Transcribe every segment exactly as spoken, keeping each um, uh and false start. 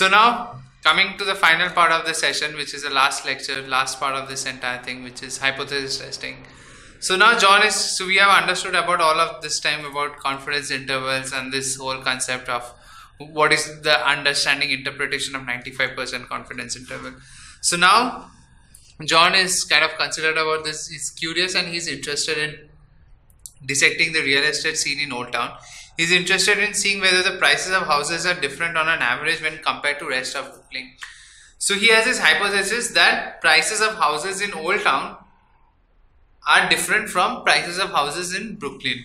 So now coming to the final part of the session, which is the last lecture, last part of this entire thing, which is hypothesis testing. So now John is, so we have understood about all of this time about confidence intervals and this whole concept of what is the understanding interpretation of ninety-five percent confidence interval. So now John is kind of considered about this, he's curious and he's interested in dissecting the real estate scene in Old Town. He's interested in seeing whether the prices of houses are different on an average when compared to rest of Brooklyn. So he has his hypothesis that prices of houses in Old Town are different from prices of houses in Brooklyn,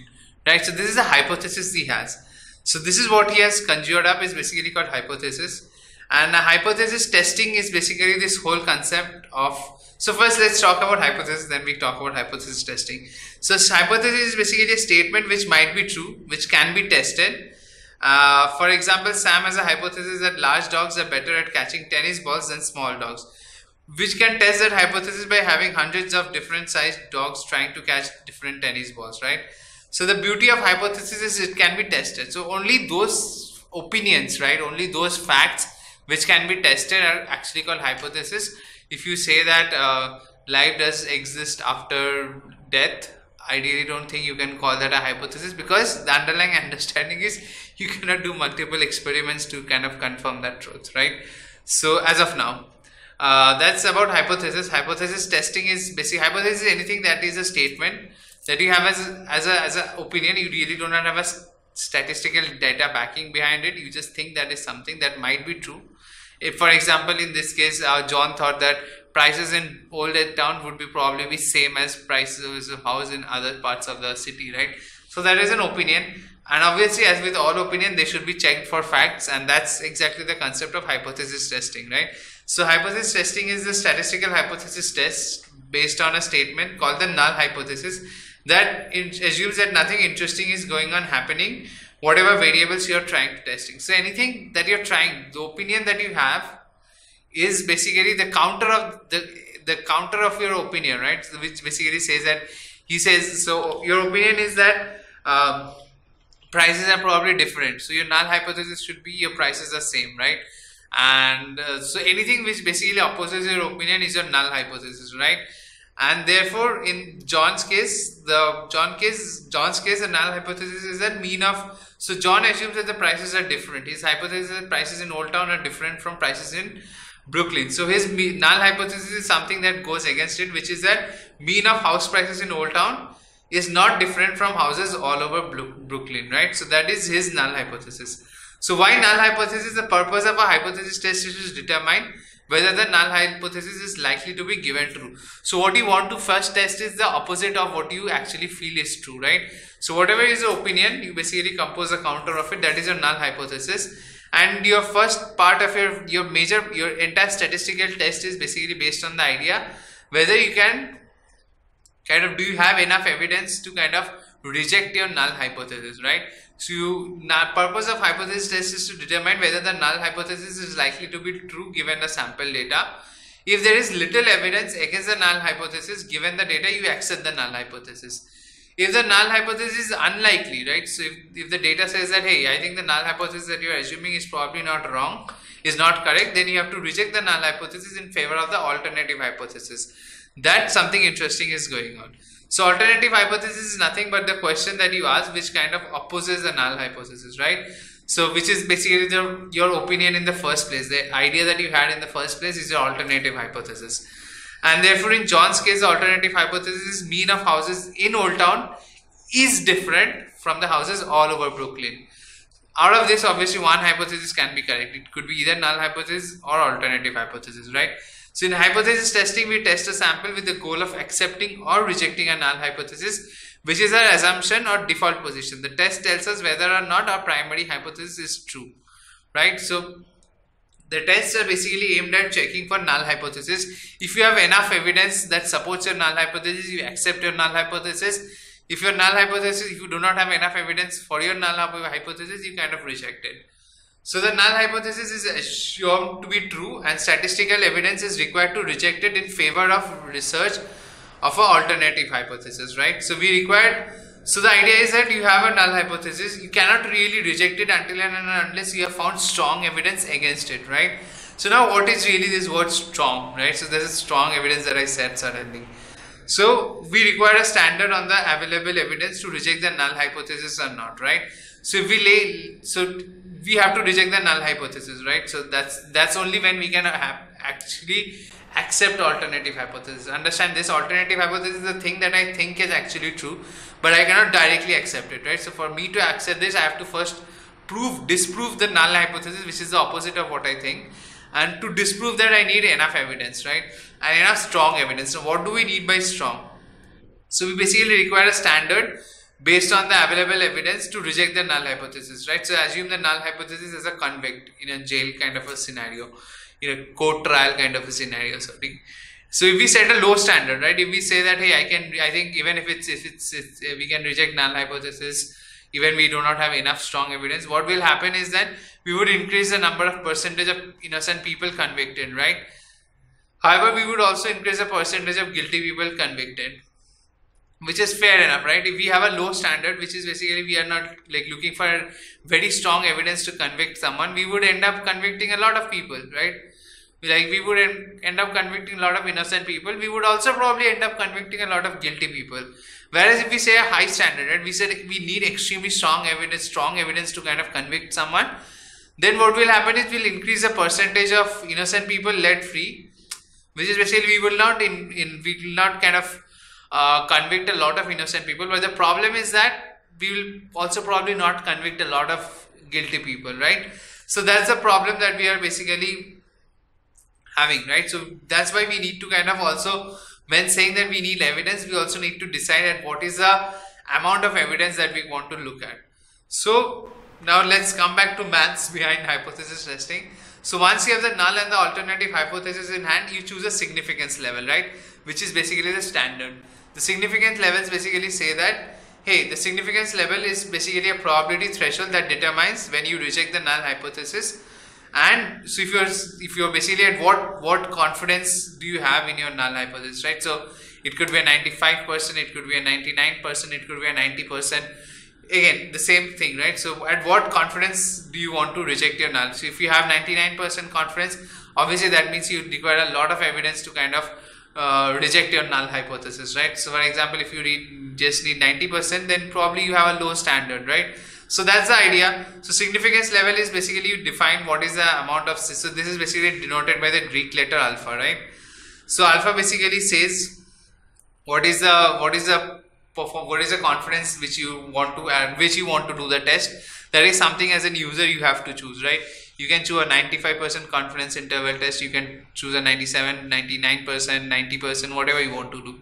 right? So this is the hypothesis he has. So this is what he has conjured up, is basically called hypothesis. And a hypothesis testing is basically this whole concept of, so first let's talk about hypothesis, then we talk about hypothesis testing. So hypothesis is basically a statement which might be true, which can be tested. Uh, for example, Sam has a hypothesis that large dogs are better at catching tennis balls than small dogs, which can test that hypothesis by having hundreds of different sized dogs trying to catch different tennis balls, right? So the beauty of hypothesis is it can be tested. So only those opinions, right, only those facts which can be tested are actually called hypothesis. If you say that uh, life does exist after death, I really don't think you can call that a hypothesis, because the underlying understanding is you cannot do multiple experiments to kind of confirm that truth, right? So as of now, uh, that's about hypothesis. Hypothesis testing is basically, hypothesis is anything that is a statement that you have as a, as a, as an opinion. You really do not have a statistical data backing behind it. You just think that is something that might be true. If, for example, in this case, uh, John thought that prices in Old Town would be probably be same as prices of house in other parts of the city, right? So that is an opinion, and obviously, as with all opinion, they should be checked for facts, and that's exactly the concept of hypothesis testing, right? So hypothesis testing is the statistical hypothesis test based on a statement called the null hypothesis that assumes that nothing interesting is going on happening, whatever variables you're trying to testing. So anything that you're trying, the opinion that you have is basically the counter of the, the counter of your opinion, right? So which basically says that, he says, so your opinion is that um, prices are probably different. So your null hypothesis should be your prices are same, right? And uh, so anything which basically opposes your opinion is your null hypothesis, right? And therefore, in John's case, the John case, John's case, the null hypothesis is that mean of. So John assumes that the prices are different. His hypothesis is that prices in Old Town are different from prices in Brooklyn. So his null hypothesis is something that goes against it, which is that mean of house prices in Old Town is not different from houses all over Brooklyn, right? So that is his null hypothesis. So why null hypothesis? The purpose of a hypothesis test is to determine whether the null hypothesis is likely to be given true. So what you want to first test is the opposite of what you actually feel is true, right? So whatever is your opinion, you basically compose a counter of it. That is your null hypothesis. And your first part of your, your major, your entire statistical test is basically based on the idea whether you can kind of, do you have enough evidence to kind of reject your null hypothesis, right? So you, the purpose of hypothesis test is to determine whether the null hypothesis is likely to be true given the sample data. If there is little evidence against the null hypothesis, given the data, you accept the null hypothesis. If the null hypothesis is unlikely, right? So if, if the data says that, hey, I think the null hypothesis that you are assuming is probably not wrong, is not correct, then you have to reject the null hypothesis in favor of the alternative hypothesis. That something interesting is going on. So alternative hypothesis is nothing but the question that you ask which kind of opposes the null hypothesis, right? So which is basically the, your opinion in the first place. The idea that you had in the first place is your alternative hypothesis. And therefore in John's case, the alternative hypothesis is mean of houses in Old Town is different from the houses all over Brooklyn. Out of this, obviously one hypothesis can be correct. It could be either null hypothesis or alternative hypothesis, right? So in hypothesis testing, we test a sample with the goal of accepting or rejecting a null hypothesis, which is our assumption or default position. The test tells us whether or not our primary hypothesis is true, right? So the tests are basically aimed at checking for null hypothesis. If you have enough evidence that supports your null hypothesis, you accept your null hypothesis. If your null hypothesis, if you do not have enough evidence for your null hypothesis, you kind of reject it. So the null hypothesis is assumed to be true and statistical evidence is required to reject it in favor of research of an alternative hypothesis, right? So we required So the idea is that you have a null hypothesis, you cannot really reject it until and unless you have found strong evidence against it, right? So now what is really this word strong, right? So there is strong evidence that I said suddenly. So we require a standard on the available evidence to reject the null hypothesis or not, right? So if we lay, so we have to reject the null hypothesis, right? So that's that's only when we can have actually accept alternative hypothesis. Understand this alternative hypothesis is the thing that I think is actually true, but I cannot directly accept it, right? So for me to accept this, I have to first prove, disprove the null hypothesis, which is the opposite of what I think. And to disprove that, I need enough evidence, right? And enough strong evidence. So what do we need by strong? So we basically require a standard based on the available evidence to reject the null hypothesis, right? So assume the null hypothesis as a convict in a jail kind of a scenario, in a court trial kind of a scenario, something. So if we set a low standard, right? If we say that, hey, I can, I think even if it's, if it's, it's we can reject null hypothesis, even we do not have enough strong evidence, what will happen is that we would increase the number of percentage of innocent people convicted, right? However, we would also increase the percentage of guilty people convicted, which is fair enough, right? If we have a low standard, which is basically we are not like looking for very strong evidence to convict someone, we would end up convicting a lot of people, right? Like we would end up convicting a lot of innocent people. We would also probably end up convicting a lot of guilty people. Whereas if we say a high standard, right, we said we need extremely strong evidence, strong evidence to kind of convict someone, then what will happen is we'll increase the percentage of innocent people let free, which is basically we will not in, in we will not kind of uh, convict a lot of innocent people. But the problem is that we will also probably not convict a lot of guilty people, right? So that's the problem that we are basically having, right? So that's why we need to kind of also, when saying that we need evidence, we also need to decide at what is the amount of evidence that we want to look at. So now let's come back to maths behind hypothesis testing. So once you have the null and the alternative hypothesis in hand, you choose a significance level, right? Which is basically the standard. The significance levels basically say that, hey, the significance level is basically a probability threshold that determines when you reject the null hypothesis. And so if you're if you're basically at what what confidence do you have in your null hypothesis, right? So it could be a ninety-five percent, it could be a ninety-nine percent, it could be a ninety percent. Again, the same thing, right? So at what confidence do you want to reject your null? So if you have ninety-nine percent confidence, obviously that means you require a lot of evidence to kind of uh, reject your null hypothesis, right? So for example, if you read, just need ninety percent, then probably you have a low standard, right? So that's the idea. So significance level is basically you define what is the amount of, so this is basically denoted by the Greek letter alpha, right? So alpha basically says what is the what is the perform what is the confidence which you want to add, which you want to do the test. That is something as a user you have to choose, right? You can choose a ninety-five percent confidence interval test, you can choose a ninety-seven, ninety-nine percent, ninety percent, whatever you want to do.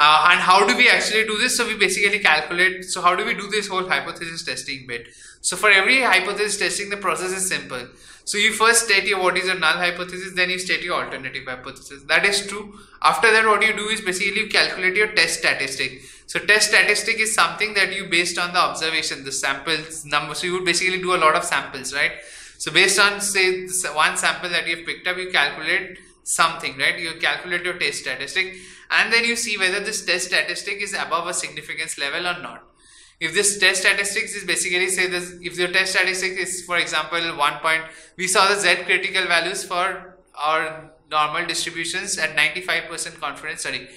Uh, and how do we actually do this? So we basically calculate, so how do we do this whole hypothesis testing bit? So for every hypothesis testing, the process is simple. So you first state your what is your null hypothesis, then you state your alternative hypothesis. That is true. After that, what you do is basically you calculate your test statistic. So test statistic is something that you based on the observation, the samples number. So you would basically do a lot of samples, right? So based on say one sample that you've picked up, you calculate something, right? You calculate your test statistic and then you see whether this test statistic is above a significance level or not. If this test statistics is basically say this, if your test statistic is for example one point, we saw the Z critical values for our normal distributions at ninety-five percent confidence, sorry,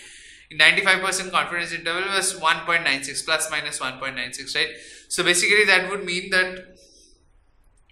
ninety-five percent confidence interval was one point nine six plus minus one point nine six, right? So basically that would mean that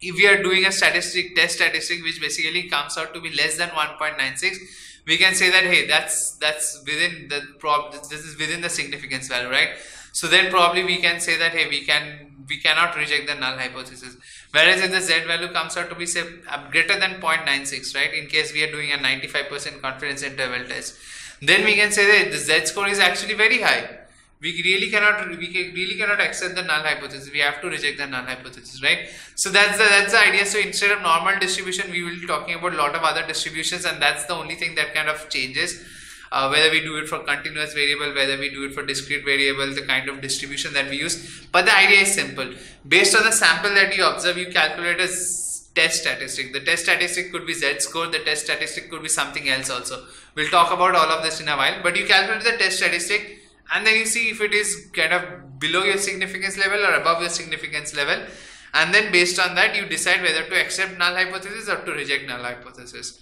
if we are doing a statistic, test statistic which basically comes out to be less than one point nine six, we can say that hey, that's that's within the prob this is within the significance value, right? So then probably we can say that hey, we can we cannot reject the null hypothesis. Whereas if the Z value comes out to be say greater than zero point nine six, right? In case we are doing a ninety-five percent confidence interval test, then we can say that the Z score is actually very high. We really cannot, we really cannot accept the null hypothesis. We have to reject the null hypothesis, right? So that's the, that's the idea. So instead of normal distribution, we will be talking about a lot of other distributions, and that's the only thing that kind of changes. Uh, whether we do it for continuous variable, whether we do it for discrete variable, the kind of distribution that we use. But the idea is simple. Based on the sample that you observe, you calculate a test statistic. The test statistic could be Z-score. The test statistic could be something else also. We'll talk about all of this in a while. But you calculate the test statistic, and then you see if it is kind of below your significance level or above your significance level, and then based on that you decide whether to accept null hypothesis or to reject null hypothesis.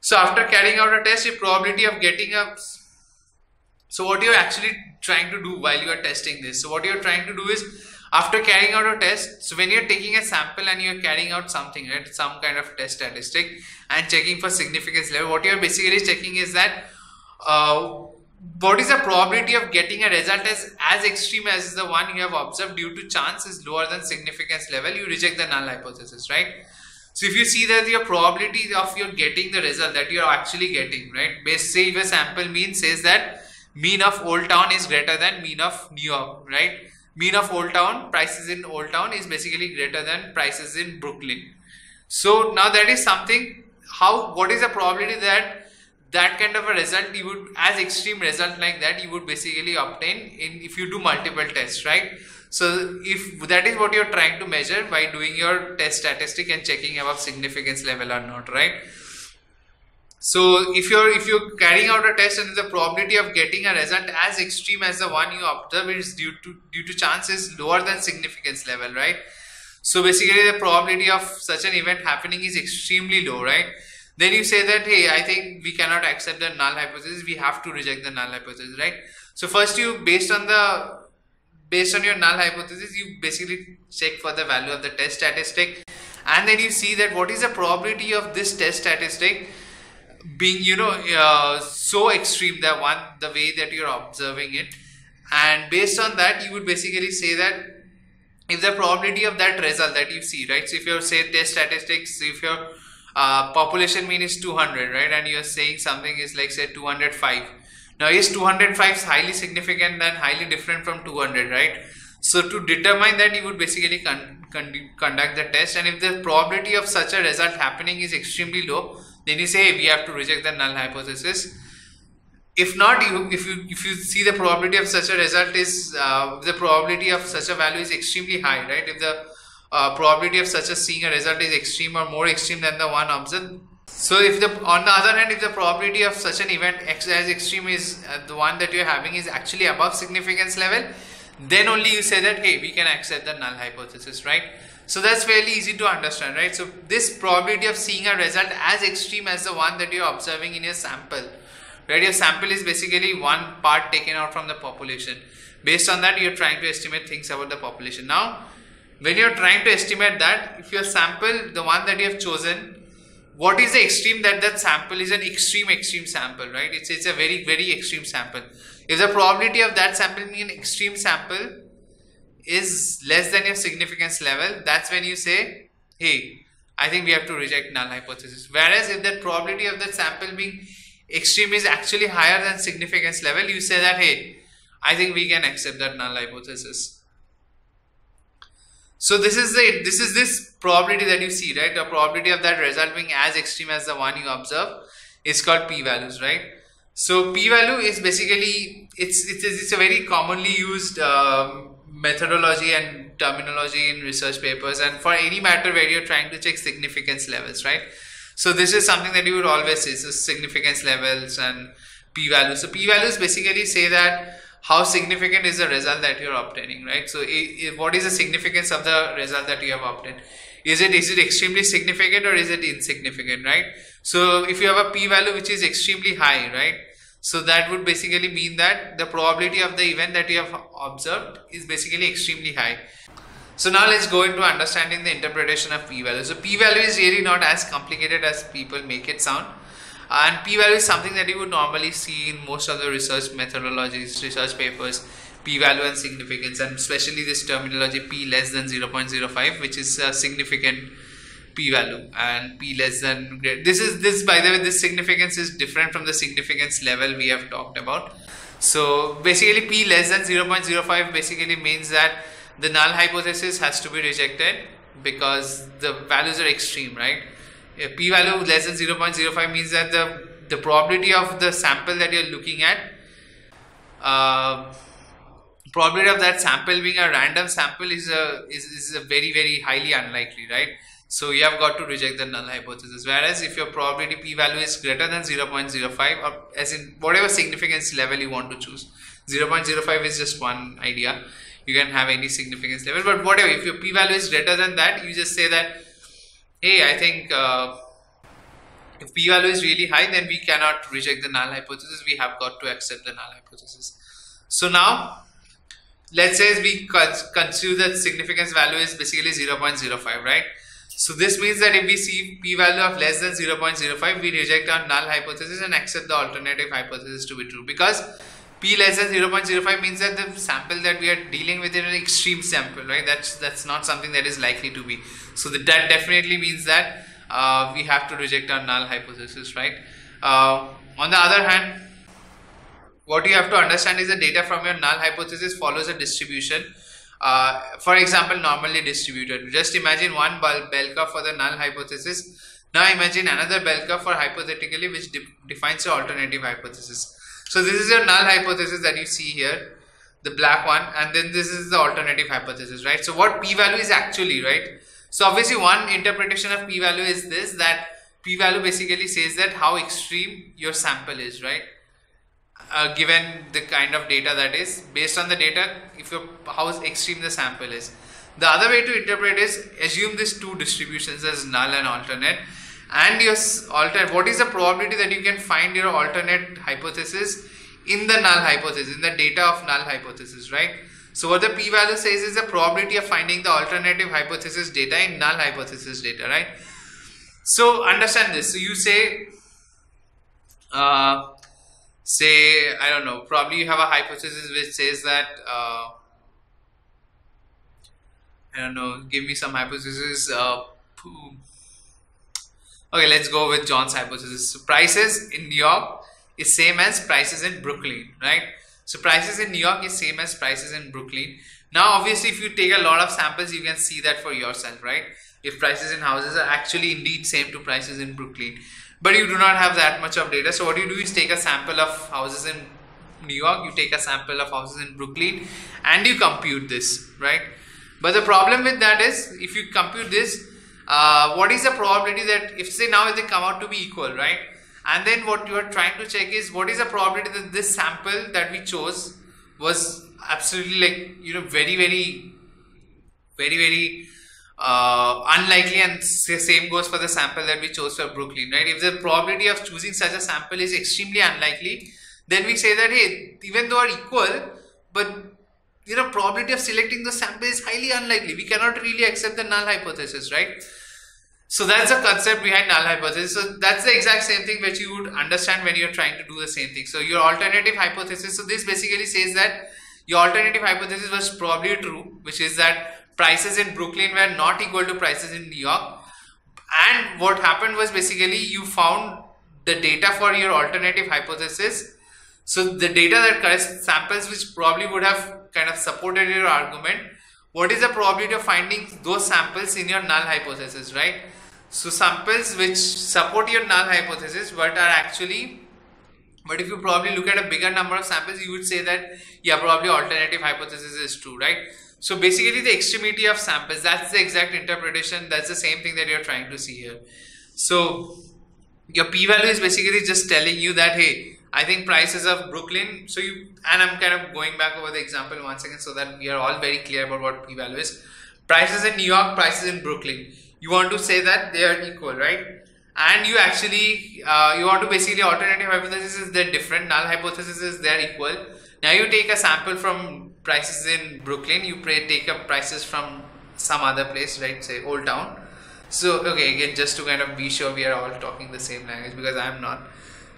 So after carrying out a test, your probability of getting a, so what you're actually trying to do while you are testing this, so what you're trying to do is, after carrying out a test, so when you're taking a sample and you're carrying out something, right, some kind of test statistic and checking for significance level, what you're basically checking is that uh, what is the probability of getting a result as, as extreme as the one you have observed due to chance is lower than significance level, you reject the null hypothesis, right? So if you see that your probability of your getting the result that you are actually getting, right, basically if a sample mean says that mean of Old Town is greater than mean of New York, right, mean of Old Town, prices in Old Town is basically greater than prices in Brooklyn. So now that is something, how, what is the probability that that kind of a result you would, as extreme result like that you would basically obtain in if you do multiple tests, right? So if that is what you're trying to measure by doing your test statistic and checking above significance level or not, right? So if you're if you're carrying out a test and the probability of getting a result as extreme as the one you observe is due to due to chance is lower than significance level, right? So basically the probability of such an event happening is extremely low, right? Then you say that, hey, I think we cannot accept the null hypothesis, we have to reject the null hypothesis, right? So first you, based on the, based on your null hypothesis, you basically check for the value of the test statistic, and then you see that what is the probability of this test statistic being, you know, uh, so extreme, that one, the way that you're observing it, and based on that you would basically say that if the probability of that result that you see, right, so if you're, say, test statistics, if you're Uh, population mean is two hundred, right, and you are saying something is like, say, two hundred five. Now is two hundred five is highly significant and highly different from two hundred, right? So to determine that you would basically con con conduct the test, and if the probability of such a result happening is extremely low, then you say, hey, we have to reject the null hypothesis. If not, you, if you if you see the probability of such a result is uh, the probability of such a value is extremely high, right? If the Uh, probability of such a seeing a result is extreme or more extreme than the one observed. So if the, on the other hand, if the probability of such an event ex as extreme is uh, the one that you're having is actually above significance level, then only you say that, hey, we can accept the null hypothesis, right? So that's fairly easy to understand, right? So this probability of seeing a result as extreme as the one that you're observing in your sample, right? Your sample is basically one part taken out from the population. Based on that, you're trying to estimate things about the population. Now, when you are trying to estimate that, if your sample, the one that you have chosen, what is the extreme, that that sample is an extreme extreme sample, right? It's, it's a very very extreme sample. If the probability of that sample being an extreme sample is less than your significance level, that's when you say, hey, I think we have to reject null hypothesis. Whereas if the probability of that sample being extreme is actually higher than significance level, you say that, hey, I think we can accept that null hypothesis. So this is the this is this probability that you see, right? The probability of that result being as extreme as the one you observe is called p-values, right? So p-value is basically, it's it's it's a very commonly used uh, methodology and terminology in research papers, and for any matter where you're trying to check significance levels, right? So this is something that you would always say, so significance levels and p-values. So p-values basically say that how significant is the result that you're obtaining, right? So if, what is the significance of the result that you have obtained? Is it is it extremely significant or is it insignificant, right? So if you have a p-value which is extremely high, right? So that would basically mean that the probability of the event that you have observed is basically extremely high. So now let's go into understanding the interpretation of p-value. So p-value is really not as complicated as people make it sound. And p-value is something that you would normally see in most of the research methodologies, research papers, p-value and significance, and especially this terminology p less than zero point zero five, which is a significant p-value, and p less than great. This is this, by the way, this significance is different from the significance level we have talked about. So basically p less than zero point zero five basically means that the null hypothesis has to be rejected because the values are extreme, right? A p-value less than zero point zero five means that the, the probability of the sample that you're looking at, uh, probability of that sample being a random sample is a, is, is a very very highly unlikely, right? So you have got to reject the null hypothesis. Whereas if your probability p-value is greater than zero point zero five, or as in whatever significance level you want to choose, zero point zero five is just one idea. You can have any significance level, but whatever, if your p-value is greater than that, you just say that, hey, I think uh, if p-value is really high, then we cannot reject the null hypothesis, we have got to accept the null hypothesis. So now, let's say we consider that significance value is basically zero point zero five, right? So this means that if we see p-value of less than zero point zero five, we reject our null hypothesis and accept the alternative hypothesis to be true, because p less than zero point zero five means that the sample that we are dealing with is an extreme sample, right? That's that's not something that is likely to be. So the, that definitely means that uh, we have to reject our null hypothesis, right? Uh, on the other hand, what you have to understand is the data from your null hypothesis follows a distribution. Uh, for example, normally distributed. Just imagine one bell curve for the null hypothesis. Now imagine another bell curve for hypothetically, which de defines your alternative hypothesis. So this is your null hypothesis that you see here, the black one, and then this is the alternative hypothesis, right? So what p-value is actually, right? So obviously one interpretation of p-value is this, that p-value basically says that how extreme your sample is, right? Uh, given the kind of data that is, based on the data, if you're, how extreme the sample is. The other way to interpret is, assume these two distributions as null and alternate, and your alternate, what is the probability that you can find your alternate hypothesis in the null hypothesis, in the data of null hypothesis, right? So what the p-value says is the probability of finding the alternative hypothesis data in null hypothesis data, right? So understand this. So you say, uh, say, I don't know, probably you have a hypothesis which says that, uh, I don't know, give me some hypothesis. Uh, okay, let's go with John's hypothesis. So prices in New York is same as prices in Brooklyn, right? So prices in New York is same as prices in Brooklyn. Now, obviously, if you take a lot of samples, you can see that for yourself, right? If prices in houses are actually indeed same to prices in Brooklyn. But you do not have that much of data. So what you do is take a sample of houses in New York, you take a sample of houses in Brooklyn, and you compute this, right? But the problem with that is, if you compute this, uh, what is the probability that, if say now they come out to be equal, right? And then what you are trying to check is, what is the probability that this sample that we chose was absolutely, like, you know, very, very, very, very, Uh, unlikely, and the same goes for the sample that we chose for Brooklyn, right? If the probability of choosing such a sample is extremely unlikely, then we say that, hey, even though are equal, but, you know, probability of selecting the sample is highly unlikely. We cannot really accept the null hypothesis, right? So that's the concept behind null hypothesis. So that's the exact same thing which you would understand when you're trying to do the same thing. So your alternative hypothesis, so this basically says that your alternative hypothesis was probably true, which is that prices in Brooklyn were not equal to prices in New York, and what happened was basically you found the data for your alternative hypothesis. So the data that corresponds samples which probably would have kind of supported your argument, what is the probability of finding those samples in your null hypothesis, right? So samples which support your null hypothesis but are actually, but if you probably look at a bigger number of samples, you would say that, yeah, probably alternative hypothesis is true, right? So basically the extremity of samples, that's the exact interpretation, that's the same thing that you're trying to see here. So your p-value is basically just telling you that, hey, I think prices of Brooklyn, so you, and I'm kind of going back over the example once again so that we are all very clear about what p-value is. Prices in New York, prices in Brooklyn, you want to say that they are equal, right? And you actually, uh, you want to basically alternative hypothesis is they're different, null hypothesis is they're equal. Now you take a sample from prices in Brooklyn, you pray take up prices from some other place, right, say Old Town. So okay, again, just to kind of be sure we are all talking the same language, because I am not.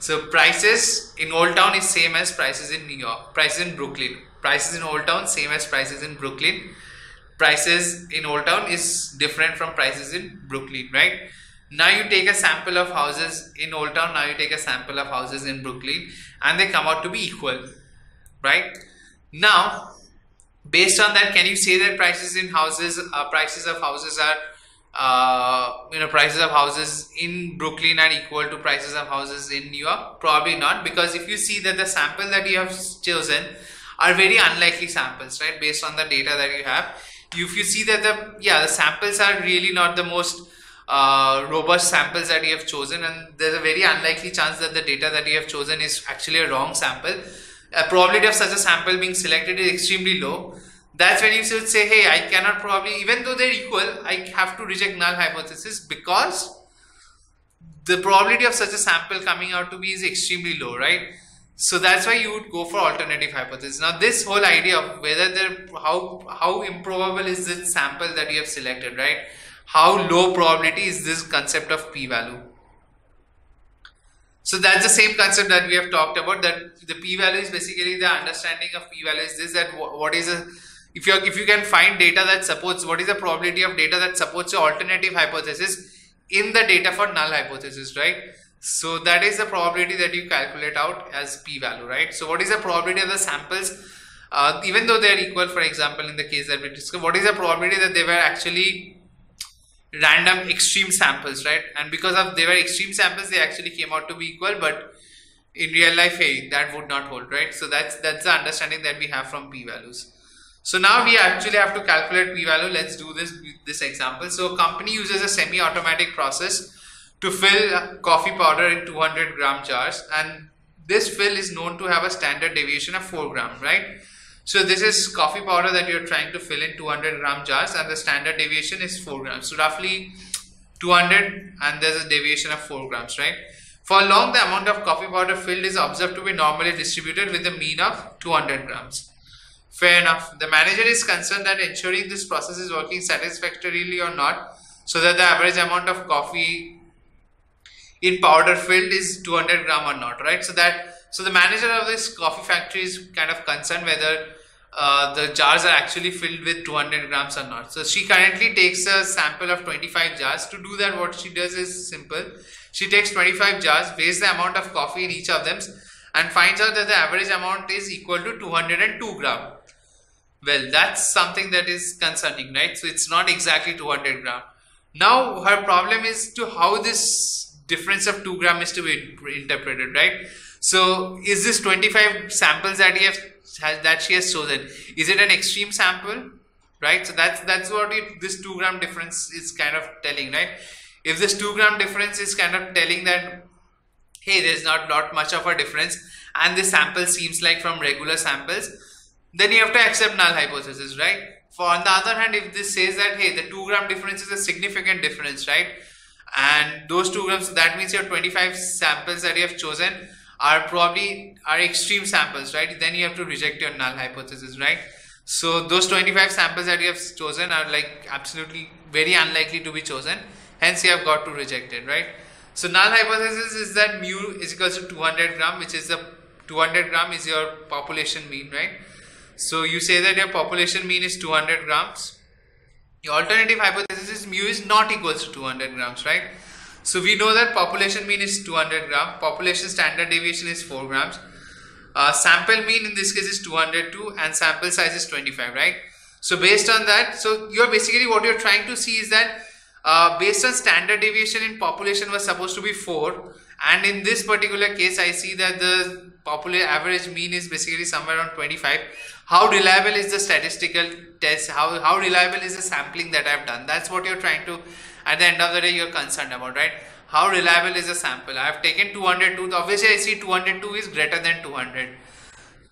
So prices in Old Town is same as prices in New York, prices in Brooklyn, prices in Old Town same as prices in Brooklyn, prices in Old Town is different from prices in Brooklyn, right? Now you take a sample of houses in Old Town, now you take a sample of houses in Brooklyn, and they come out to be equal, right? Now based on that, can you say that prices in houses, uh, prices of houses are, uh, you know, prices of houses in Brooklyn are equal to prices of houses in New York? Probably not, because if you see that the sample that you have chosen are very unlikely samples, right? Based on the data that you have, if you see that the, yeah, the samples are really not the most uh, robust samples that you have chosen, and there's a very unlikely chance that the data that you have chosen is actually a wrong sample. a probability of such a sample being selected is extremely low. That's when you should say, hey, I cannot probably, even though they're equal, I have to reject null hypothesis because the probability of such a sample coming out to be is extremely low, right? So that's why you would go for alternative hypothesis. Now this whole idea of whether they're, how, how improbable is this sample that you have selected, right? How low probability is this concept of p-value? So that's the same concept that we have talked about, that the p-value is basically the understanding of p-value is this, that what is a, if you if you can find data that supports, what is the probability of data that supports your alternative hypothesis in the data for null hypothesis, right? So that is the probability that you calculate out as p-value, right? So what is the probability of the samples, uh, even though they are equal, for example, in the case that we discussed, what is the probability that they were actually random extreme samples, right? And because of they were extreme samples, they actually came out to be equal, but in real life, hey, that would not hold, right? So that's, that's the understanding that we have from p-values. So now we actually have to calculate p-value. Let's do this, this example. So a company uses a semi-automatic process to fill coffee powder in two hundred gram jars, and this fill is known to have a standard deviation of four grams, right? So this is coffee powder that you're trying to fill in two hundred gram jars, and the standard deviation is four grams. So roughly two hundred, and there's a deviation of four grams, right? For long, the amount of coffee powder filled is observed to be normally distributed with a mean of two hundred grams. Fair enough. The manager is concerned that ensuring this process is working satisfactorily or not, so that the average amount of coffee in powder filled is two hundred gram or not, right? So that So the manager of this coffee factory is kind of concerned whether uh, the jars are actually filled with two hundred grams or not. So she currently takes a sample of twenty-five jars. To do that, what she does is simple. She takes twenty-five jars, weighs the amount of coffee in each of them, and finds out that the average amount is equal to two hundred two gram. Well, that's something that is concerning, right? So it's not exactly two hundred gram. Now her problem is to how this difference of two gram is to be interpreted, right? So is this twenty-five samples that he has, that she has chosen, is it an extreme sample, right? So that's that's what it, this two gram difference is kind of telling, right? If this two gram difference is kind of telling that, hey, there's not not much of a difference, and this sample seems like from regular samples, then you have to accept null hypothesis, right? For on the other hand, if this says that, hey, the two gram difference is a significant difference, right? And those two grams, that means your twenty-five samples that you have chosen are probably are extreme samples, right? Then you have to reject your null hypothesis, right? So those twenty-five samples that you have chosen are like absolutely very unlikely to be chosen, hence you have got to reject it, right? So null hypothesis is that mu is equal to two hundred gram, which is the two hundred gram is your population mean, right? So you say that your population mean is two hundred grams. Your alternative hypothesis is mu is not equals to two hundred grams, right? So we know that population mean is two hundred gram, population standard deviation is four grams, uh, sample mean in this case is two hundred two, and sample size is twenty-five, right? So based on that, so you're basically what you're trying to see is that uh, based on standard deviation in population was supposed to be four, and in this particular case I see that the popular average mean is basically somewhere around twenty-five. How reliable is the statistical test? How, how reliable is the sampling that I've done? That's what you're trying to, at the end of the day, you're concerned about, right? How reliable is the sample? I have taken two hundred two, obviously I see two hundred two is greater than two hundred.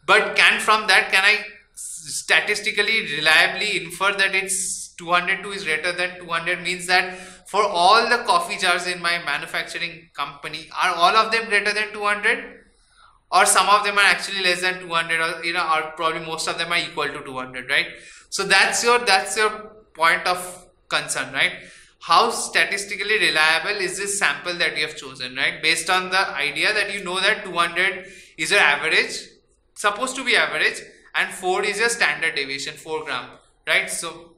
But can from that, can I statistically reliably infer that it's two hundred two is greater than two hundred, means that for all the coffee jars in my manufacturing company, are all of them greater than two hundred? Or some of them are actually less than two hundred, or, you know, or probably most of them are equal to two hundred, right? So that's your, that's your point of concern, right? How statistically reliable is this sample that you have chosen, right? Based on the idea that you know that two hundred is your average, supposed to be average, and four is your standard deviation, four gram, right? So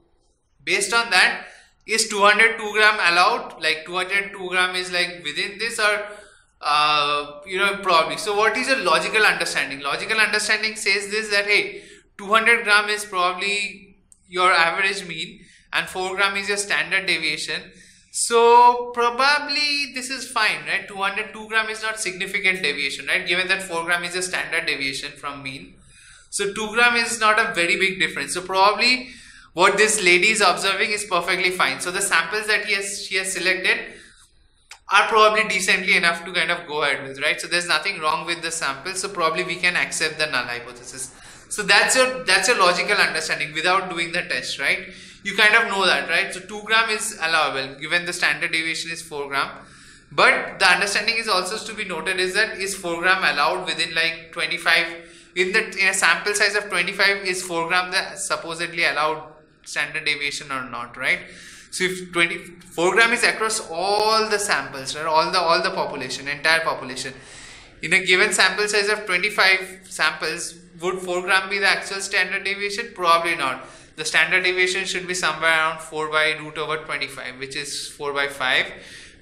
based on that, is two hundred two gram allowed? Like two hundred two gram is like within this, or uh, you know, probably. So what is your logical understanding? Logical understanding says this, that hey, two hundred gram is probably your average mean, and four gram is your standard deviation. So probably this is fine, right? two hundred two gram is not significant deviation, right? Given that four gram is a standard deviation from mean. So two gram is not a very big difference. So probably what this lady is observing is perfectly fine. So the samples that he has, she has selected are probably decently enough to kind of go ahead with, right? So there's nothing wrong with the sample, so probably we can accept the null hypothesis. So that's your that's your logical understanding without doing the test, right? You kind of know that, right? So two gram is allowable given the standard deviation is four gram. But the understanding is also to be noted is that is four gram allowed within like twenty-five, in the in a sample size of twenty-five, is four gram the supposedly allowed standard deviation or not, right? So if twenty-four gram is across all the samples, right? All the all the population, entire population. In a given sample size of twenty-five samples, would four gram be the actual standard deviation? Probably not. The standard deviation should be somewhere around four by root over twenty-five, which is four by five,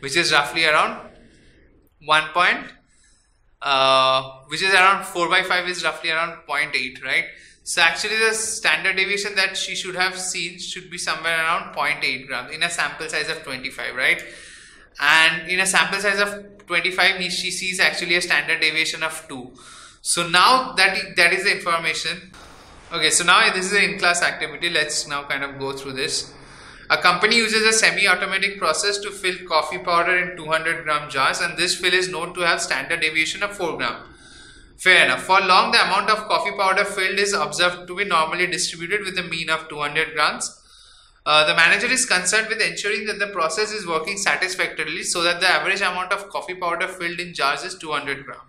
which is roughly around one point, uh, which is around four by five is roughly around zero point eight, right? So actually the standard deviation that she should have seen should be somewhere around zero point eight grams in a sample size of twenty-five, right? And in a sample size of twenty-five, she sees actually a standard deviation of two. So now that that is the information. Okay, so now this is an in-class activity. Let's now kind of go through this. A company uses a semi-automatic process to fill coffee powder in two hundred gram jars, and this fill is known to have standard deviation of four gram. Fair enough. For long, the amount of coffee powder filled is observed to be normally distributed with a mean of two hundred grams. Uh, the manager is concerned with ensuring that the process is working satisfactorily so that the average amount of coffee powder filled in jars is two hundred grams.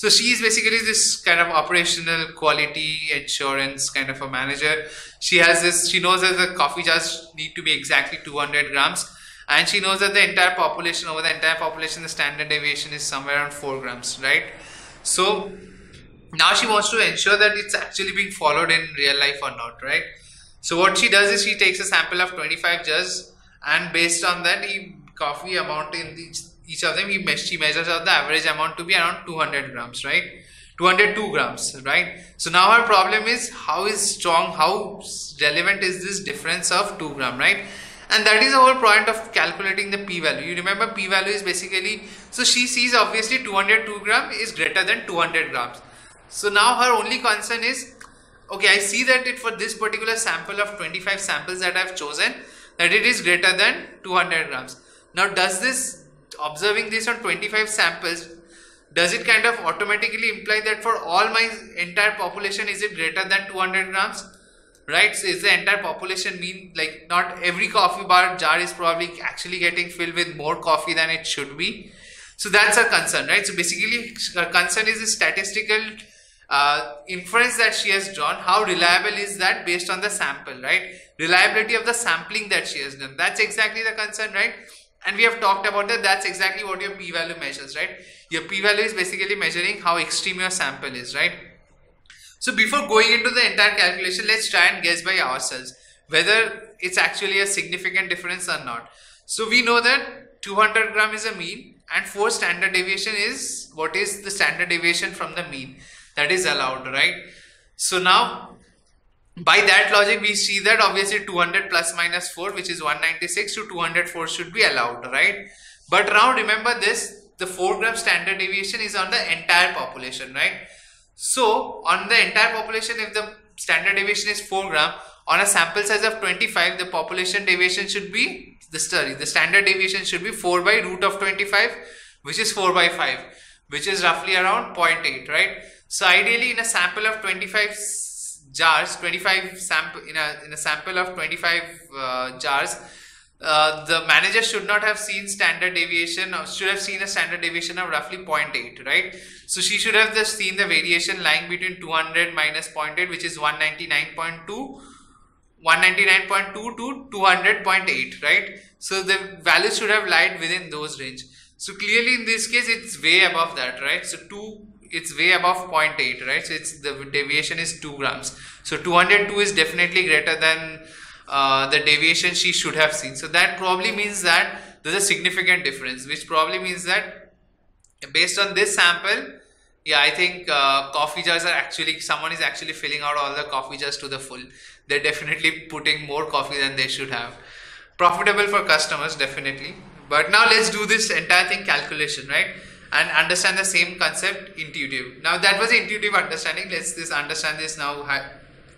So she is basically this kind of operational quality assurance kind of a manager. She has this, she knows that the coffee jars need to be exactly two hundred grams, and she knows that the entire population, over the entire population, the standard deviation is somewhere around four grams, right? So now she wants to ensure that it's actually being followed in real life or not, right? So what she does is she takes a sample of twenty-five jars, and based on that, the coffee amount in each each of them, she measures out the average amount to be around two hundred grams, right? two hundred two grams, right? So now her problem is how is strong, how relevant is this difference of two gram, right? And that is the whole point of calculating the p-value. You remember p-value is basically, so she sees obviously two hundred two gram is greater than two hundred grams. So now her only concern is, okay, I see that it for this particular sample of twenty-five samples that I've chosen, that it is greater than two hundred grams. Now does this, observing this on twenty-five samples, does it kind of automatically imply that for all my entire population is it greater than two hundred grams, right? So is the entire population mean, like, not every coffee bar jar is probably actually getting filled with more coffee than it should be? So that's her concern, right? So basically her concern is the statistical uh, inference that she has drawn. How reliable is that based on the sample, right? Reliability of the sampling that she has done, that's exactly the concern, right? And we have talked about that. That's exactly what your p-value measures, right? Your p-value is basically measuring how extreme your sample is, right? So before going into the entire calculation, let's try and guess by ourselves whether it's actually a significant difference or not. So we know that two hundred gram is a mean, and four standard deviation is what is the standard deviation from the mean that is allowed, right? So now by that logic, we see that obviously two hundred plus minus four, which is one ninety-six, to two hundred four should be allowed, right? But now remember this, the four gram standard deviation is on the entire population, right? So on the entire population, if the standard deviation is four gram, on a sample size of twenty-five, the population deviation should be, the study, the standard deviation should be four by root of twenty-five, which is four by five, which is roughly around zero point eight, right? So ideally in a sample of twenty-five jars, twenty-five sample in a in a sample of twenty-five uh, jars, uh, the manager should not have seen standard deviation, or should have seen a standard deviation of roughly zero point eight, right? So she should have just seen the variation lying between two hundred minus zero point eight, which is one ninety-nine point two, one ninety-nine point two to two hundred point eight, right? So the value should have lied within those range. So clearly in this case, it's way above that, right? So two. It's way above zero point eight, right? So it's, the deviation is two grams. So two hundred two is definitely greater than uh, the deviation she should have seen. So that probably means that there's a significant difference, which probably means that based on this sample, yeah, I think uh, coffee jars are actually, someone is actually filling out all the coffee jars to the full. They're definitely putting more coffee than they should have. Profitable for customers, definitely. But now let's do this entire thing calculation, right? And understand the same concept intuitive. Now that was intuitive understanding. Let's just understand this now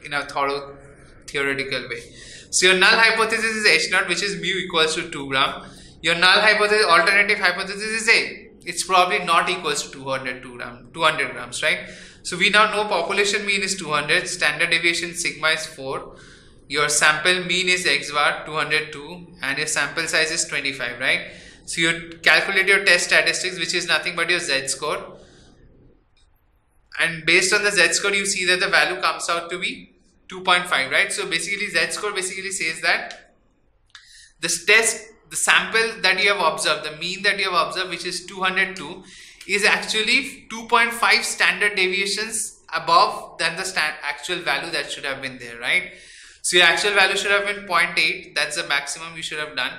in a thorough theoretical way. So your null hypothesis is H naught, which is mu equals to two gram. Your null hypothesis, alternative hypothesis is A. It's probably not equals to two hundred grams, right? So we now know population mean is two hundred, standard deviation sigma is four, your sample mean is x bar two hundred two, and your sample size is twenty-five, right? So you calculate your test statistics, which is nothing but your z-score, and based on the z-score you see that the value comes out to be two point five, right? So basically z-score basically says that this test, the sample that you have observed, the mean that you have observed, which is two hundred two, is actually two point five standard deviations above than the stand actual value that should have been there, right? So your actual value should have been zero point eight, that's the maximum you should have done.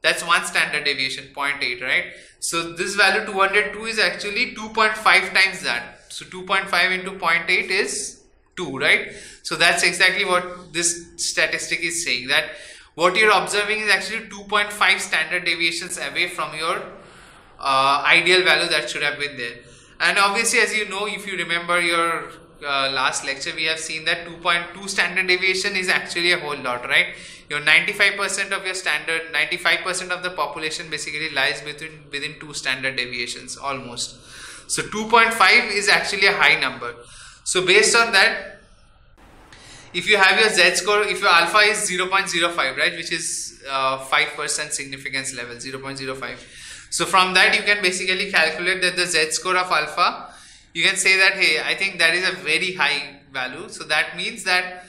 That's one standard deviation, zero point eight, right? So this value two hundred two is actually two point five times that. So two point five into zero point eight is two, right? So that's exactly what this statistic is saying, that what you're observing is actually two point five standard deviations away from your uh, ideal value that should have been there. And obviously, as you know, if you remember your uh, last lecture, we have seen that two point two standard deviation is actually a whole lot, right? Your ninety-five percent of your standard, ninety-five percent of the population basically lies within, within two standard deviations almost. So two point five is actually a high number. So based on that, if you have your z-score, if your alpha is zero point zero five, right, which is uh, five percent significance level, zero point zero five. So from that you can basically calculate that the z-score of alpha, you can say that, hey, I think that is a very high value. So that means that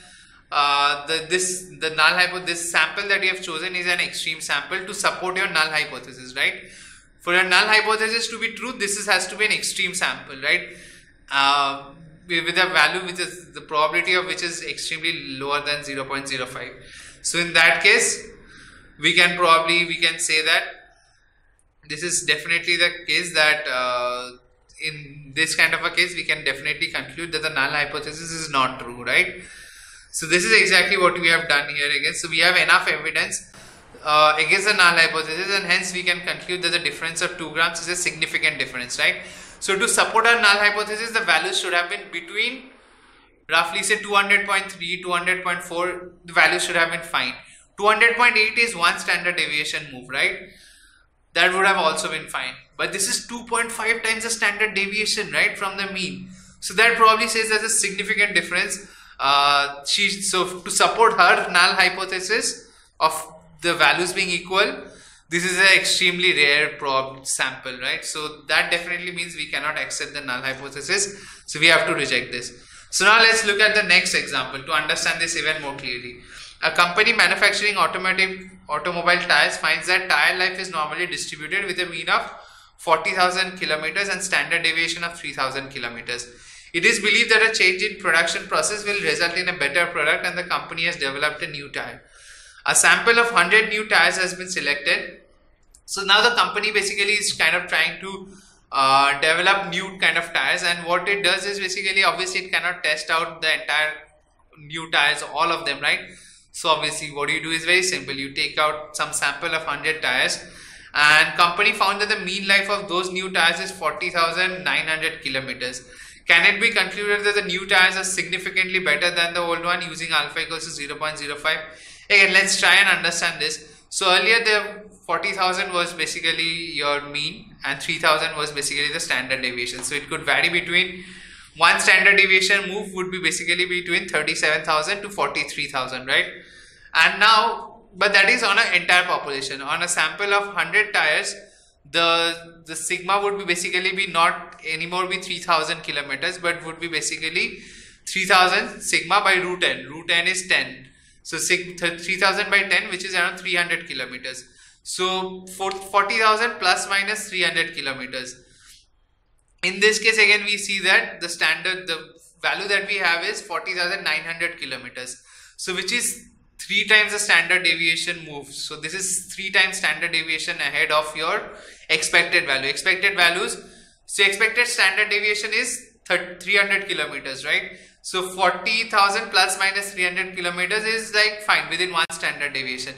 uh, the, this, the null hypothesis, this sample that you have chosen is an extreme sample to support your null hypothesis, right? For your null hypothesis to be true, this is, has to be an extreme sample, right? Uh, with a value which is the probability of which is extremely lower than zero point zero five. So in that case, we can probably, we can say that this is definitely the case that uh, in this kind of a case, we can definitely conclude that the null hypothesis is not true, right? So this is exactly what we have done here again. So we have enough evidence uh, against the null hypothesis, and hence we can conclude that the difference of two grams is a significant difference, right? So to support our null hypothesis, the values should have been between roughly say two hundred point three, two hundred point four, the values should have been fine. two hundred point eight is one standard deviation move, right? That would have also been fine. But this is two point five times the standard deviation, right, from the mean. So that probably says there's a significant difference. Uh, she, so to support her null hypothesis of the values being equal, this is an extremely rare prob sample, right? So that definitely means we cannot accept the null hypothesis. So we have to reject this. So now let's look at the next example to understand this even more clearly. A company manufacturing automotive automobile tires finds that tire life is normally distributed with a mean of forty thousand kilometers and standard deviation of three thousand kilometers. It is believed that a change in production process will result in a better product, and the company has developed a new tire. A sample of one hundred new tires has been selected. So now the company basically is kind of trying to uh, develop new kind of tires, and what it does is basically, obviously it cannot test out the entire new tires, all of them, right? So obviously what you do is very simple. You take out some sample of one hundred tires, and company found that the mean life of those new tires is forty thousand nine hundred kilometers. Can it be concluded that the new tires are significantly better than the old one using alpha equals to zero point zero five? Again, let's try and understand this. So earlier the forty thousand was basically your mean and three thousand was basically the standard deviation. So it could vary between, one standard deviation move would be basically between thirty-seven thousand to forty-three thousand, right? And now, but that is on an entire population. On a sample of one hundred tires, the, the sigma would be basically be not anymore be three thousand kilometers, but would be basically three thousand sigma by root n. Root n is ten. So three thousand by ten, which is around three hundred kilometers. So forty thousand plus minus three hundred kilometers. In this case, again, we see that the standard, the value that we have is forty thousand nine hundred kilometers. So which is three times the standard deviation move. So this is three times standard deviation ahead of your expected value. Expected values. So expected standard deviation is three hundred kilometers, right? So forty thousand plus minus three hundred kilometers is like fine within one standard deviation.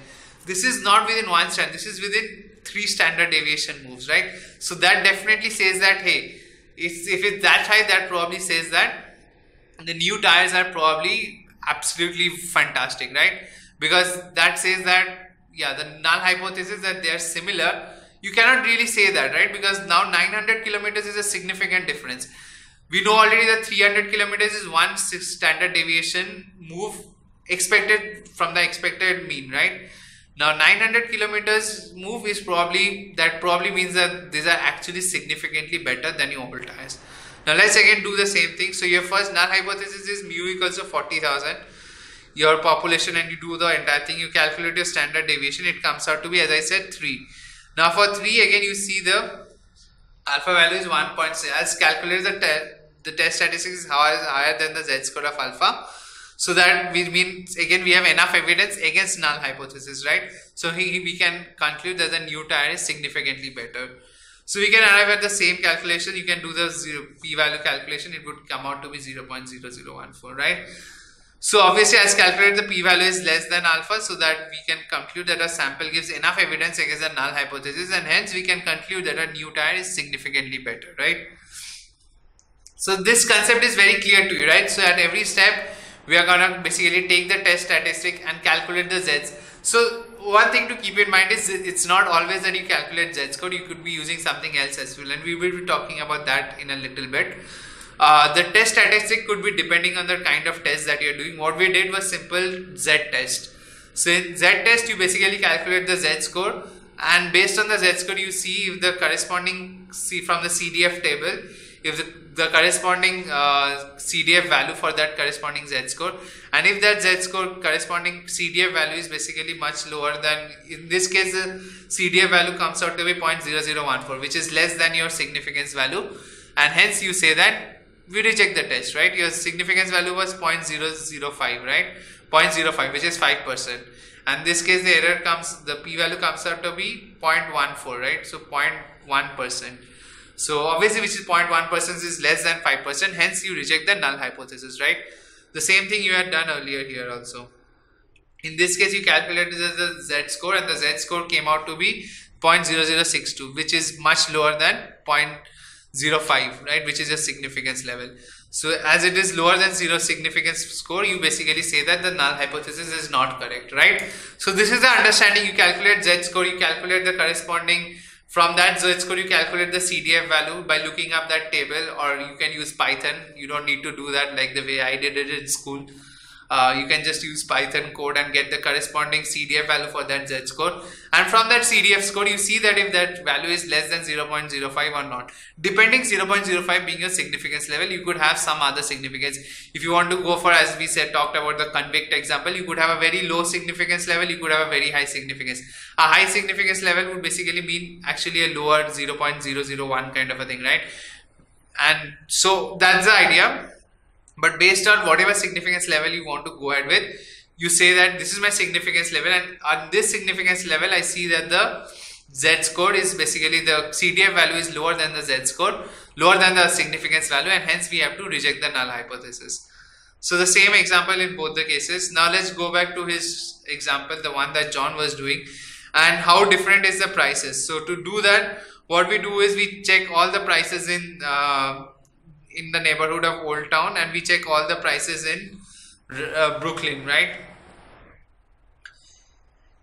This is not within one standard, this is within three standard deviation moves, right? So that definitely says that, hey, it's, if it's that high, that probably says that the new tires are probably absolutely fantastic, right? Because that says that yeah, the null hypothesis that they are similar, you cannot really say that, right? Because now nine hundred kilometers is a significant difference. We know already that three hundred kilometers is one standard deviation move expected from the expected mean, right? Now nine hundred kilometers move is probably, that probably means that these are actually significantly better than your old tires. Now let's again do the same thing. So your first null hypothesis is mu equals to forty thousand, your population, and you do the entire thing, you calculate your standard deviation, it comes out to be, as I said, three. Now for three again you see the alpha value is one point six. As calculated, the, te the test statistics is higher than the z square of alpha. So that we means again we have enough evidence against null hypothesis, right? So he, we can conclude that the new tire is significantly better. So we can arrive at the same calculation. You can do the zero p-value calculation. It would come out to be zero point zero zero one four, right? So obviously as calculated, the p-value is less than alpha, so that we can conclude that our sample gives enough evidence against the null hypothesis, and hence we can conclude that our new tire is significantly better, right? So this concept is very clear to you, right? So at every step, we are gonna basically take the test statistic and calculate the z's. So one thing to keep in mind is it's not always that you calculate z score. You could be using something else as well, and we will be talking about that in a little bit. Uh, the test statistic could be depending on the kind of test that you're doing. What we did was simple z test. So in z test you basically calculate the z score, and based on the z score you see if the corresponding see from the C D F table, if the the corresponding uh, C D F value for that corresponding z-score, and if that z-score corresponding C D F value is basically much lower than, in this case the C D F value comes out to be zero point zero zero one four, which is less than your significance value, and hence you say that we reject the test, right? Your significance value was zero point zero zero five, right? zero point zero five, which is five percent, and in this case the error comes, the p-value comes out to be zero point one four, right? So zero point one percent. So obviously, which is zero point one percent is less than five percent, hence you reject the null hypothesis, right? The same thing you had done earlier here also. In this case, you calculated the z-score, and the z-score came out to be zero point zero zero six two, which is much lower than zero point zero five, right, which is your significance level. So as it is lower than zero significance score, you basically say that the null hypothesis is not correct, right? So this is the understanding. You calculate z-score, you calculate the corresponding, from that z-score you calculate the C D F value by looking up that table, or you can use Python. You don't need to do that like the way I did it in school. Uh, you can just use Python code and get the corresponding C D F value for that z-score, and from that C D F score you see that if that value is less than zero point zero five or not, depending zero point zero five being your significance level. You could have some other significance. If you want to go for, as we said, talked about the convict example, you could have a very low significance level, you could have a very high significance. A high significance level would basically mean actually a lower zero point zero zero one kind of a thing, right? And so that's the idea. But based on whatever significance level you want to go ahead with, you say that this is my significance level, and on this significance level I see that the z-score is basically, the C D F value is lower than the z-score, lower than the significance value, and hence we have to reject the null hypothesis. So the same example in both the cases. Now let's go back to his example, the one that John was doing, and how different is the prices. So to do that, what we do is we check all the prices in uh, in the neighborhood of Old Town, and we check all the prices in uh, Brooklyn, right?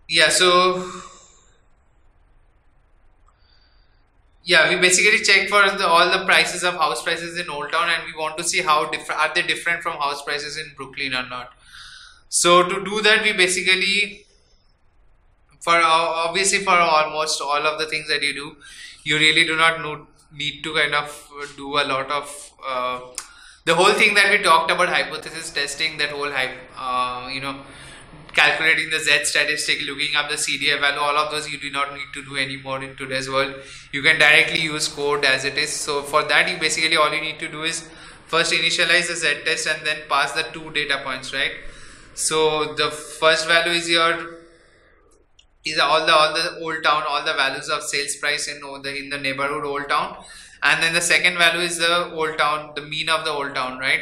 Yeah, so yeah, we basically check for the, all the prices of house prices in Old Town, and we want to see how different are they different from house prices in Brooklyn or not. So to do that, we basically, for obviously for almost all of the things that you do, you really do not know need to kind of do a lot of uh, the whole thing that we talked about, hypothesis testing, that whole hype, uh, you know, calculating the z statistic, looking up the C D F value, all of those you do not need to do anymore in today's world. You can directly use code as it is. So for that, you basically all you need to do is first initialize the z test and then pass the two data points, right? So the first value is your is all the all the Old Town, all the values of sales price in the in the neighborhood Old Town, and then the second value is the Old Town, the mean of the Old Town, right?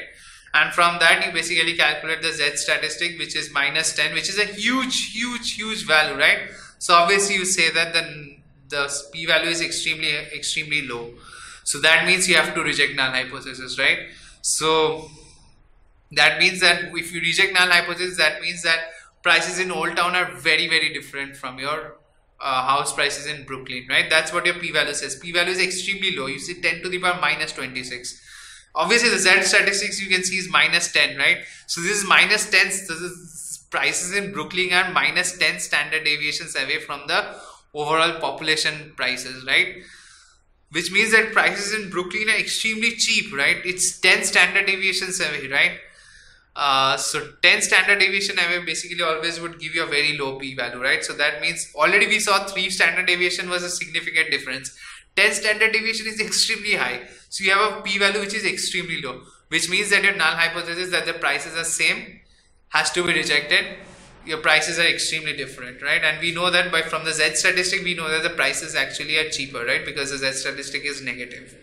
And from that you basically calculate the z statistic, which is minus ten, which is a huge huge huge value, right? So obviously you say that the the p value is extremely extremely low, so that means you have to reject null hypothesis, right? So that means that if you reject null hypothesis, that means that prices in Old Town are very, very different from your uh, house prices in Brooklyn, right? That's what your p-value says. P-value is extremely low. You see ten to the power minus twenty-six. Obviously, the Z statistics you can see is minus ten, right? So this is minus ten. This is prices in Brooklyn are minus ten standard deviations away from the overall population prices, right? Which means that prices in Brooklyn are extremely cheap, right? It's ten standard deviations away, right? Uh, so ten standard deviation away basically always would give you a very low p-value, right? So that means already we saw three standard deviation was a significant difference. ten standard deviation is extremely high. So you have a p-value which is extremely low, which means that your null hypothesis that the prices are same has to be rejected. Your prices are extremely different, right? And we know that by from the Z statistic, we know that the prices actually are cheaper, right? Because the Z statistic is negative.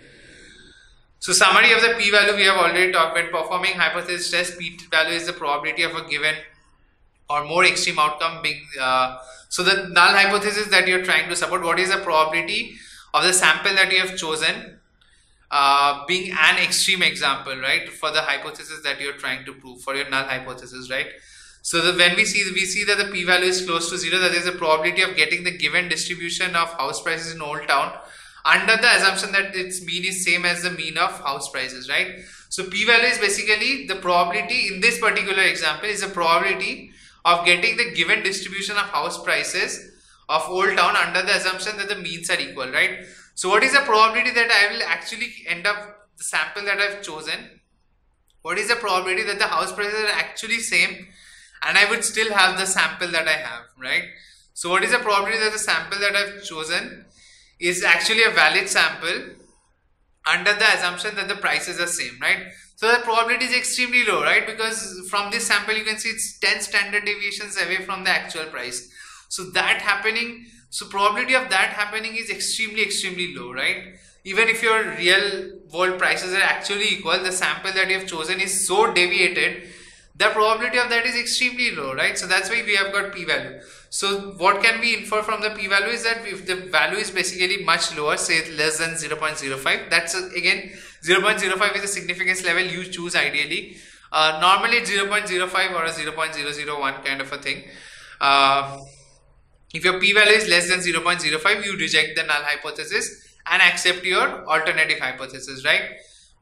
So summary of the p-value we have already talked about. Performing hypothesis test, p-value is the probability of a given or more extreme outcome being. Uh, so the null hypothesis that you're trying to support, what is the probability of the sample that you have chosen uh, being an extreme example, right? For the hypothesis that you're trying to prove, for your null hypothesis, right? So the, when we see we see that the p-value is close to zero, that there is a probability of getting the given distribution of house prices in Old Town under the assumption that its mean is same as the mean of house prices, right? So p-value is basically the probability in this particular example is the probability of getting the given distribution of house prices of Old Town under the assumption that the means are equal, right? So what is the probability that I will actually end up the sample that I've chosen? What is the probability that the house prices are actually same? And I would still have the sample that I have, right? So what is the probability that the sample that I've chosen is actually a valid sample under the assumption that the prices are same, right? So the probability is extremely low, right? Because from this sample, you can see it's ten standard deviations away from the actual price. So that happening, so probability of that happening is extremely, extremely low, right? Even if your real world prices are actually equal, the sample that you have chosen is so deviated, the probability of that is extremely low, right? So that's why we have got p-value. So what can we infer from the p-value is that if the value is basically much lower, say less than zero point zero five, that's a, again, zero point zero five is a significance level you choose ideally. Uh, normally zero point zero five or a zero point zero zero one kind of a thing. Uh, if your p-value is less than zero point zero five, you reject the null hypothesis and accept your alternative hypothesis, right?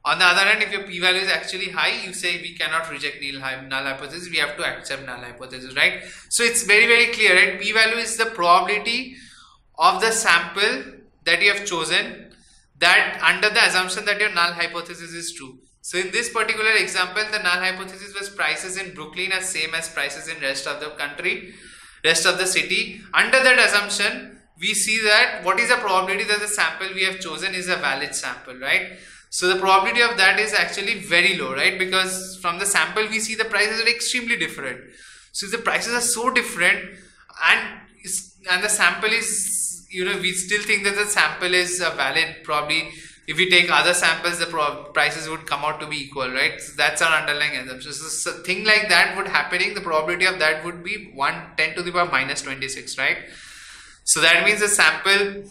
On the other hand, if your p-value is actually high, you say we cannot reject null hypothesis, we have to accept null hypothesis, right? So it's very, very clear, right? P-value is the probability of the sample that you have chosen that under the assumption that your null hypothesis is true. So in this particular example, the null hypothesis was prices in Brooklyn are same as prices in rest of the country, rest of the city. Under that assumption, we see that what is the probability that the sample we have chosen is a valid sample, right? So the probability of that is actually very low, right? Because from the sample we see the prices are extremely different. So the prices are so different, and and the sample is, you know, we still think that the sample is uh, valid. Probably if we take other samples, the prices would come out to be equal, right? So that's our underlying assumption. So a thing like that would happening, the probability of that would be ten to the power minus twenty-six, right? So that means the sample,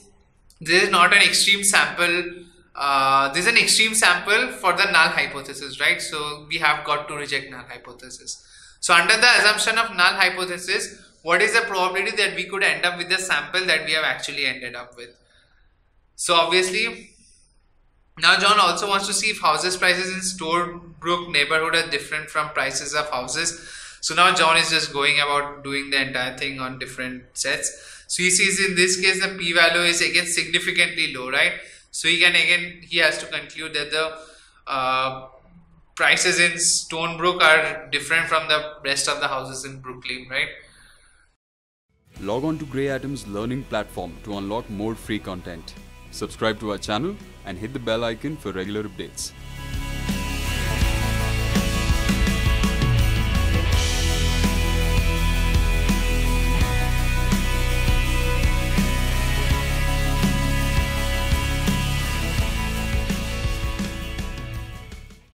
this is not an extreme sample. Uh, this is an extreme sample for the null hypothesis, right? So we have got to reject null hypothesis. So under the assumption of null hypothesis, what is the probability that we could end up with the sample that we have actually ended up with? So obviously, now John also wants to see if houses prices in Storebrook neighborhood are different from prices of houses. So now John is just going about doing the entire thing on different sets. So he sees in this case, the p-value is again significantly low, right? So he can again, he has to conclude that the uh, prices in Stone Brook are different from the rest of the houses in Brooklyn, right? Log on to GreyAtom's learning platform to unlock more free content. Subscribe to our channel and hit the bell icon for regular updates.